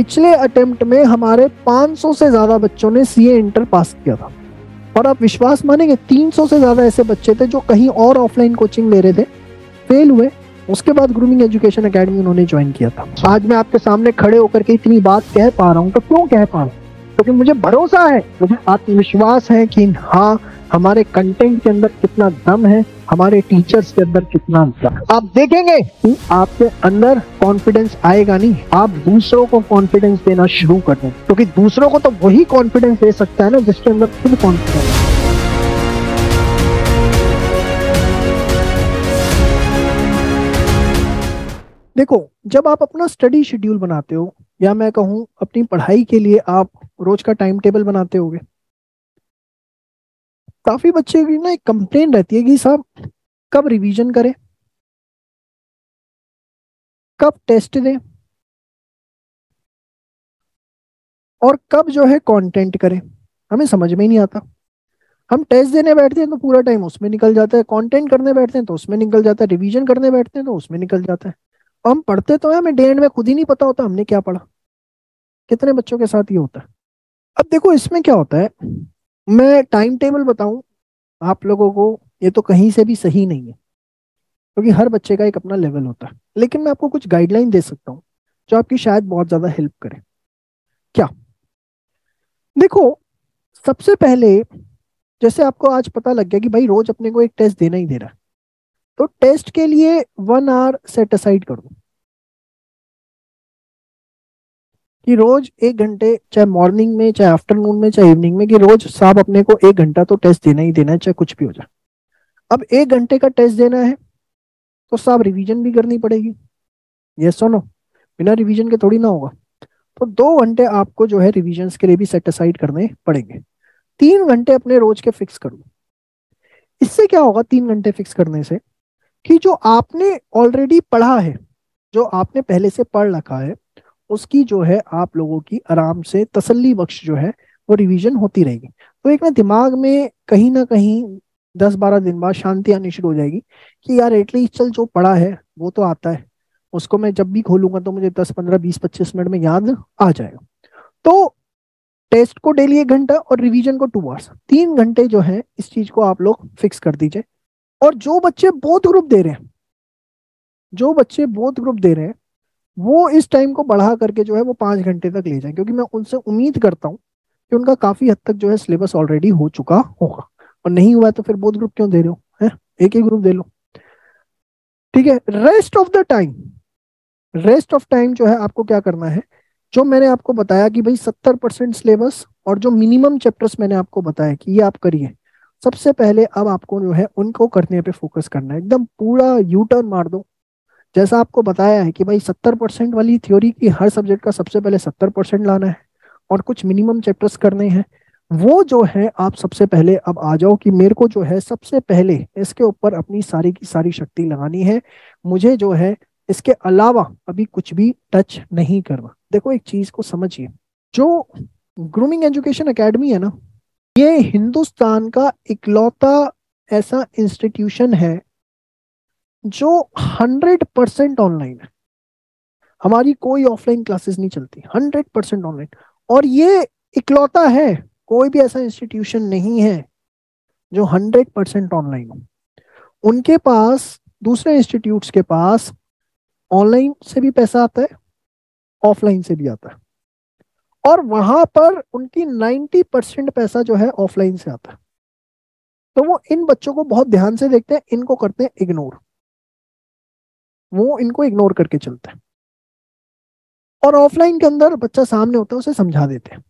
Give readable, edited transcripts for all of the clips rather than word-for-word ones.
पिछले अटेम्प्ट में हमारे 500 से ज़्यादा बच्चों ने सीए इंटर पास किया था और आप विश्वास मानेंगे 300 से ज़्यादा ऐसे बच्चे थे जो कहीं और ऑफलाइन कोचिंग ले रहे थे, फेल हुए। उसके बाद ग्रूमिंग एजुकेशन एकेडमी उन्होंने ज्वाइन किया था। आज मैं आपके सामने खड़े होकर के इतनी बात कह पा रहा हूँ तो क्यों कह पा रहा हूँ, क्योंकि मुझे भरोसा है, मुझे आत्मविश्वास है कि हाँ हमारे कंटेंट के अंदर कितना दम है, हमारे टीचर्स के अंदर कितना दम। आप देखेंगे कि आपके अंदर कॉन्फिडेंस आएगा नहीं, आप दूसरों को कॉन्फिडेंस देना शुरू कर दें, क्योंकि दूसरों को तो वही कॉन्फिडेंस दे सकता है ना जिसके अंदर खुद कॉन्फिडेंस है। देखो, जब आप अपना स्टडी शेड्यूल बनाते हो या मैं कहूँ अपनी पढ़ाई के लिए आप रोज का टाइम टेबल बनाते होगे, काफी बच्चे की ना एक कंप्लेन रहती है कि साहब कब रिवीजन करें, कब टेस्ट दें और कब जो है कंटेंट करें, हमें समझ में ही नहीं आता। हम टेस्ट देने बैठते हैं तो पूरा टाइम उसमें निकल जाता है, कंटेंट करने बैठते हैं तो उसमें निकल जाता है, रिवीजन करने बैठते हैं तो उसमें निकल जाता है। हम पढ़ते तो हैं, हमें डे एंड में खुद ही नहीं पता होता हमने क्या पढ़ा। कितने बच्चों के साथ ये होता है। अब देखो इसमें क्या होता है, मैं टाइम टेबल बताऊं आप लोगों को, ये तो कहीं से भी सही नहीं है क्योंकि हर बच्चे का एक अपना लेवल होता है, लेकिन मैं आपको कुछ गाइडलाइन दे सकता हूं जो आपकी शायद बहुत ज़्यादा हेल्प करे। क्या देखो, सबसे पहले जैसे आपको आज पता लग गया कि भाई रोज अपने को एक टेस्ट देना ही दे रहा है, तो टेस्ट के लिए 1 आवर सेट असाइड कर दो कि रोज 1 घंटे, चाहे मॉर्निंग में चाहे आफ्टरनून में चाहे इवनिंग में, कि रोज साहब अपने को 1 घंटा तो टेस्ट देना ही देना है, चाहे कुछ भी हो जाए। अब 1 घंटे का टेस्ट देना है तो साहब रिवीजन भी करनी पड़ेगी, यस और नो, बिना रिवीजन के थोड़ी ना होगा। तो 2 घंटे आपको जो है रिवीजन के लिए भी सेट असाइड करने पड़ेंगे। 3 घंटे अपने रोज के फिक्स कर लो। इससे क्या होगा 3 घंटे फिक्स करने से, कि जो आपने ऑलरेडी पढ़ा है, जो आपने पहले से पढ़ रखा है, उसकी जो है आप लोगों की आराम से तसल्ली बख्श जो है वो रिवीजन होती रहेगी। तो एक ना दिमाग में कहीं ना कहीं 10-12 दिन बाद शांति आनी शुरू हो जाएगी कि यार एटलीस्ट चल जो पढ़ा है वो तो आता है, उसको मैं जब भी खोलूंगा तो मुझे 10, 15, 20, 25 मिनट में याद आ जाएगा। तो टेस्ट को डेली 1 घंटा और रिवीजन को 2 आवर्स, 3 घंटे जो है इस चीज को आप लोग फिक्स कर दीजिए। और जो बच्चे बोथ ग्रुप दे रहे हैं, जो बच्चे बोथ ग्रुप दे रहे हैं वो इस टाइम को बढ़ा करके जो है वो 5 घंटे तक ले जाएं, क्योंकि मैं उनसे उम्मीद करता हूं कि उनका काफी हद तक जो है सिलेबस ऑलरेडी हो चुका होगा, और नहीं हुआ तो फिर बोथ ग्रुप क्यों दे रहे हो, है एक ही ग्रुप दे लो, ठीक है। रेस्ट ऑफ टाइम जो है आपको क्या करना है, जो मैंने आपको बताया कि भाई 70% सिलेबस और जो मिनिमम चैप्टर्स मैंने आपको बताया कि ये आप करिए, सबसे पहले अब आपको जो है उनको करने पे फोकस करना है। एकदम पूरा यू टर्न मार दो। जैसा आपको बताया है कि भाई 70% वाली थ्योरी की हर सब्जेक्ट का सबसे पहले 70% लाना है और कुछ मिनिमम चैप्टर्स करने हैं, वो जो है आप सबसे पहले अब आ जाओ कि मेरे को जो है सबसे पहले इसके ऊपर अपनी सारी की सारी शक्ति लगानी है, मुझे जो है इसके अलावा अभी कुछ भी टच नहीं करना। देखो एक चीज को समझिए, जो ग्रूमिंग एजुकेशन एकेडमी है ना, ये हिंदुस्तान का इकलौता ऐसा इंस्टीट्यूशन है जो 100% ऑनलाइन है। हमारी कोई ऑफलाइन क्लासेस नहीं चलती, 100% ऑनलाइन, और ये इकलौता है, कोई भी ऐसा इंस्टीट्यूशन नहीं है जो 100% ऑनलाइन हो। उनके पास, दूसरे इंस्टीट्यूट्स के पास ऑनलाइन से भी पैसा आता है, ऑफलाइन से भी आता है, और वहां पर उनकी 90% पैसा जो है ऑफलाइन से आता है। तो वो इन बच्चों को बहुत ध्यान से देखते हैं, इनको करते हैं इग्नोर, वो इनको इग्नोर करके चलते हैं, और ऑफलाइन के अंदर बच्चा सामने होता है उसे समझा देते हैं।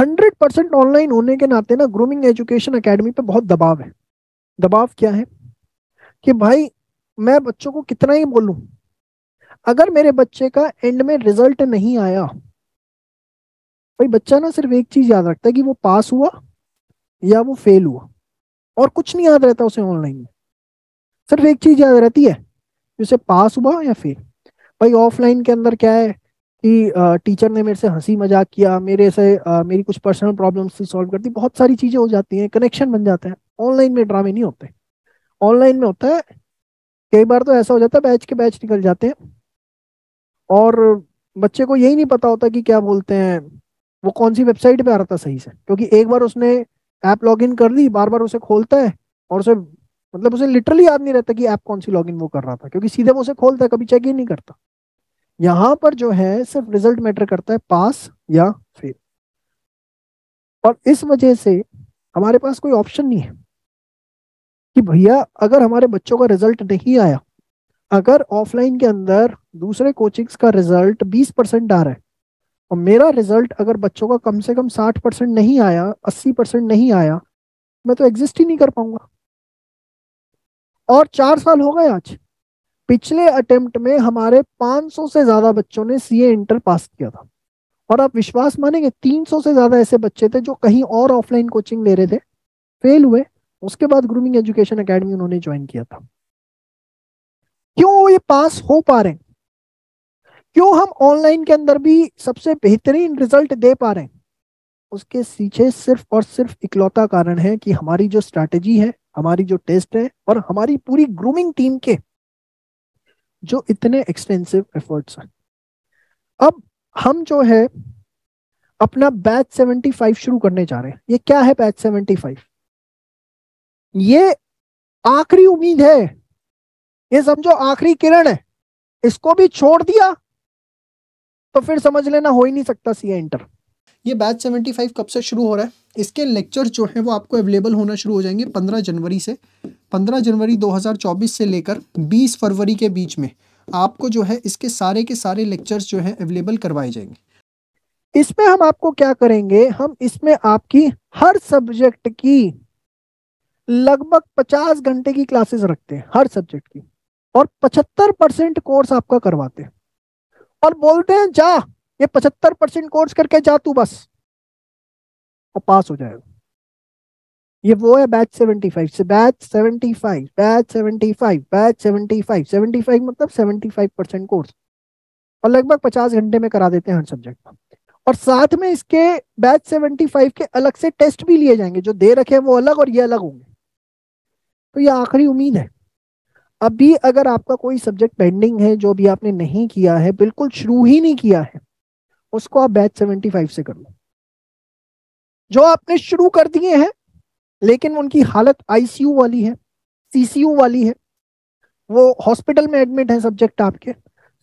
100% ऑनलाइन होने के नाते ना ग्रूमिंग एजुकेशन एकेडमी पे बहुत दबाव है। दबाव क्या है कि भाई मैं बच्चों को कितना ही बोलूं, अगर मेरे बच्चे का एंड में रिजल्ट नहीं आया, भाई बच्चा ना सिर्फ एक चीज याद रखता है कि वो पास हुआ या वो फेल हुआ, और कुछ नहीं याद रहता उसे। ऑनलाइन में सिर्फ एक चीज याद रहती है, उसे पास हुआ या फेल। भाई ऑफलाइन के अंदर क्या है कि टीचर ने मेरे से हंसी मजाक किया, मेरे से मेरी कुछ पर्सनल प्रॉब्लम्स थी सॉल्व कर दी, बहुत सारी चीजें हो जाती हैं, कनेक्शन बन जाता है। ऑनलाइन में ड्रामे नहीं होते। ऑनलाइन में होता है कई बार तो ऐसा हो जाता है बैच के बैच निकल जाते हैं और बच्चे को यही नहीं पता होता कि क्या बोलते हैं वो कौन सी वेबसाइट पे आ रहा था सही से, क्योंकि एक बार उसने ऐप लॉगिन कर ली, बार बार उसे खोलता है और उसे मतलब उसे लिटरली याद नहीं रहता कि ऐप कौन सी लॉगिन वो कर रहा था, क्योंकि सीधे वो उसे खोलता है, कभी चेक ही नहीं करता। यहाँ पर जो है सिर्फ रिजल्ट मैटर करता है, पास या फेल, और इस वजह से हमारे पास कोई ऑप्शन नहीं है कि भैया अगर हमारे बच्चों का रिजल्ट नहीं आया, अगर ऑफलाइन के अंदर दूसरे कोचिंग्स का रिजल्ट 20% आ रहा है और मेरा रिजल्ट अगर बच्चों का कम से कम 60% नहीं आया, 80% नहीं आया, मैं तो एग्जिस्ट ही नहीं कर पाऊंगा। और 4 साल हो गए आज, पिछले अटेम्प्ट में हमारे 500 से ज्यादा बच्चों ने सीए इंटर पास किया था, और आप विश्वास मानेंगे 300 से ज्यादा ऐसे बच्चे थे जो कहीं और ऑफलाइन कोचिंग ले रहे थे, फेल हुए, उसके बाद ग्रूमिंग एजुकेशन अकेडमी उन्होंने ज्वाइन किया था। क्यों वो ये पास हो पा रहे हैं, क्यों हम ऑनलाइन के अंदर भी सबसे बेहतरीन रिजल्ट दे पा रहे हैं, उसके पीछे सिर्फ और सिर्फ इकलौता कारण है कि हमारी जो स्ट्रैटेजी है, हमारी जो टेस्ट है और हमारी पूरी ग्रूमिंग टीम के जो इतने एक्सटेंसिव एफर्ट्स हैं। अब हम जो है अपना बैच 75 शुरू करने जा रहे हैं। ये क्या है बैच 75? ये आखिरी उम्मीद है, ये समझो आखिरी किरण है। इसको भी छोड़ दिया तो फिर समझ लेना हो ही नहीं सकता सीए इंटर। ये बैच 75 कब से शुरू हो रहा है? इसके लेक्चर जो है वो आपको अवेलेबल होना शुरू हो जाएंगे 15 जनवरी से। 15 जनवरी 2024 से लेकर 20 फरवरी के बीच में आपको जो है इसके सारे के सारे लेक्चर्स जो है अवेलेबल करवाए जाएंगे। इसमें हम आपको क्या करेंगे, हम इसमें आपकी हर सब्जेक्ट की लगभग 50 घंटे की क्लासेस रखते हैं, हर सब्जेक्ट की, और 75% कोर्स आपका करवाते हैं और बोलते हैं जा ये 75% कोर्स करके जा तू बस और पास हो जाएगा। ये वो है बैच 75 से बैच 75 मतलब 75% कोर्स और लगभग 50 घंटे में करा देते हैं हर सब्जेक्ट का। और साथ में इसके बैच 75 के अलग से टेस्ट भी लिए जाएंगे, जो दे रखे हैं वो अलग और ये अलग होंगे। तो ये आखिरी उम्मीद है। अभी अगर आपका कोई सब्जेक्ट पेंडिंग है, जो भी आपने नहीं किया है, बिल्कुल शुरू ही नहीं किया है, उसको आप बैच 75 से कर लो। जो आपने शुरू कर दिए हैं लेकिन उनकी हालत आईसीयू वाली है, सीसीयू वाली है, वो हॉस्पिटल में एडमिट है सब्जेक्ट आपके,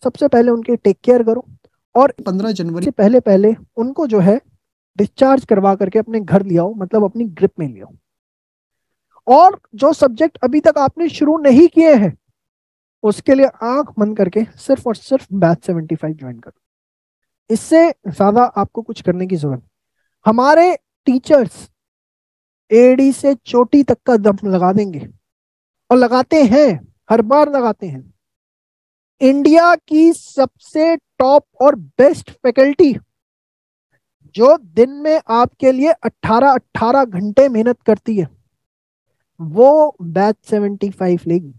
सबसे पहले उनके टेक केयर करो और 15 जनवरी से पहले पहले उनको जो है डिस्चार्ज करवा करके अपने घर ले आओ, मतलब अपनी ग्रिप में ले आओ। और जो सब्जेक्ट अभी तक आपने शुरू नहीं किए हैं उसके लिए आंख बंद करके सिर्फ और सिर्फ बैच 75 ज्वाइन करो। इससे ज्यादा आपको कुछ करने की जरूरत। हमारे टीचर्स एडी से चोटी तक का दम लगा देंगे और लगाते हैं, हर बार लगाते हैं। इंडिया की सबसे टॉप और बेस्ट फैकल्टी जो दिन में आपके लिए 18-18 घंटे मेहनत करती है, वो बैच 75 लेगी।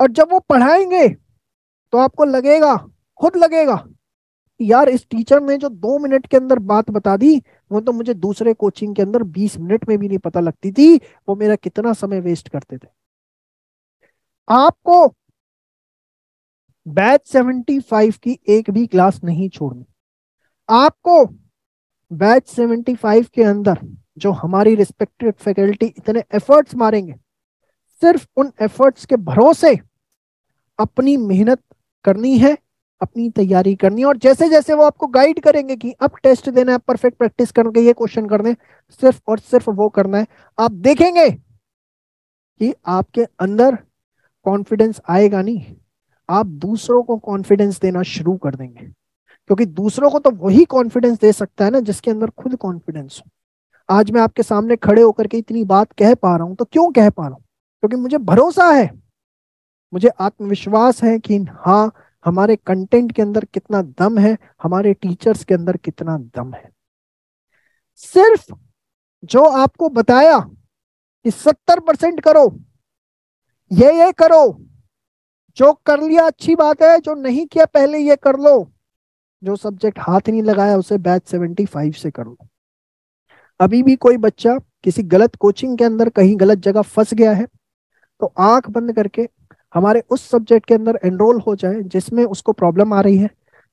और जब वो पढ़ाएंगे तो आपको लगेगा, खुद लगेगा, यार इस टीचर ने जो 2 मिनट के अंदर बात बता दी वो तो मुझे दूसरे कोचिंग के अंदर 20 मिनट में भी नहीं पता लगती थी, वो मेरा कितना समय वेस्ट करते थे। आपको बैच 75 की एक भी क्लास नहीं छोड़नी। आपको बैच 75 के अंदर जो हमारी रिस्पेक्टेड फैकल्टी इतने एफर्ट्स मारेंगे, सिर्फ उन एफर्ट्स के भरोसे अपनी मेहनत करनी है, अपनी तैयारी करनी है। और जैसे जैसे वो आपको गाइड करेंगे कि अब टेस्ट देना है, परफेक्ट प्रैक्टिस करके ये क्वेश्चन करने, सिर्फ और सिर्फ वो करना है, आप देखेंगे कि आपके अंदर कॉन्फिडेंस आएगा नहीं, आप दूसरों को कॉन्फिडेंस देना शुरू कर देंगे, क्योंकि दूसरों को तो वही कॉन्फिडेंस दे सकता है ना जिसके अंदर खुद कॉन्फिडेंस हो। आज मैं आपके सामने खड़े होकर के इतनी बात कह पा रहा हूं तो क्यों कह पा रहा हूं? क्योंकि मुझे भरोसा है, मुझे आत्मविश्वास है कि हाँ हमारे कंटेंट के अंदर कितना दम है, हमारे टीचर्स के अंदर कितना दम है। सिर्फ जो आपको बताया कि 70% करो, ये करो, जो कर लिया अच्छी बात है, जो नहीं किया पहले ये कर लो, जो सब्जेक्ट हाथ नहीं लगाया उसे बैच 75 से कर लो। अभी भी कोई बच्चा किसी गलत कोचिंग के अंदर कहीं गलत जगह फंस गया है तो आंख बंद करके हमारे उस सब्जेक्ट के अंदर एनरोल हो जाए जिसमें उसको प्रॉब्लम आ रही है,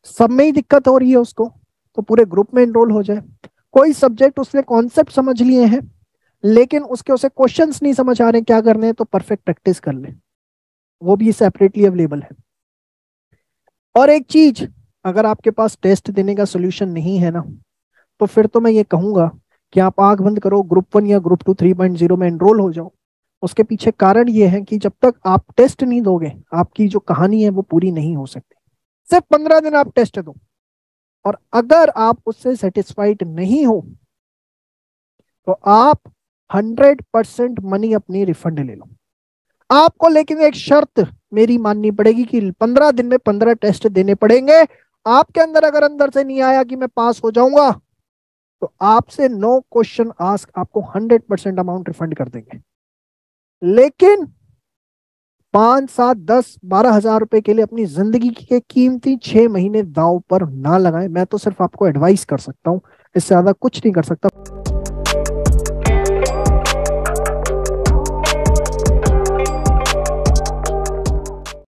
सब में ही दिक्कत हो रही है उसको, तो पूरे ग्रुप में एनरोल हो जाए। कोई सब्जेक्ट उसने कॉन्सेप्ट समझ लिए हैं लेकिन उसके उसे क्वेश्चंस नहीं समझ आ रहे क्या करने हैं, तो परफेक्ट प्रैक्टिस कर ले, वो भी सेपरेटली अवेलेबल है। और एक चीज, अगर आपके पास टेस्ट देने का सोल्यूशन नहीं है ना, तो फिर तो मैं ये कहूंगा कि आप आंख बंद करो, ग्रुप 1 या ग्रुप 2 3.0 में एनरोल हो जाओ। उसके पीछे कारण ये है कि जब तक आप टेस्ट नहीं दोगे आपकी जो कहानी है वो पूरी नहीं हो सकती। सिर्फ 15 दिन आप टेस्ट दो, और अगर आप उससे सेटिस्फाइड नहीं हो तो आप 100% मनी अपनी रिफंड ले लो। आपको लेकिन एक शर्त मेरी माननी पड़ेगी कि 15 दिन में 15 टेस्ट देने पड़ेंगे। आपके अंदर अगर अंदर से नहीं आया कि मैं पास हो जाऊंगा तो आपसे नो क्वेश्चन आस्क आपको 100% अमाउंट रिफंड कर देंगे। लेकिन 5, 7, 10, 12 हजार रुपए के लिए अपनी जिंदगी के कीमती 6 महीने दांव पर ना लगाएं। मैं तो सिर्फ आपको एडवाइस कर सकता हूं, इससे ज्यादा कुछ नहीं कर सकता।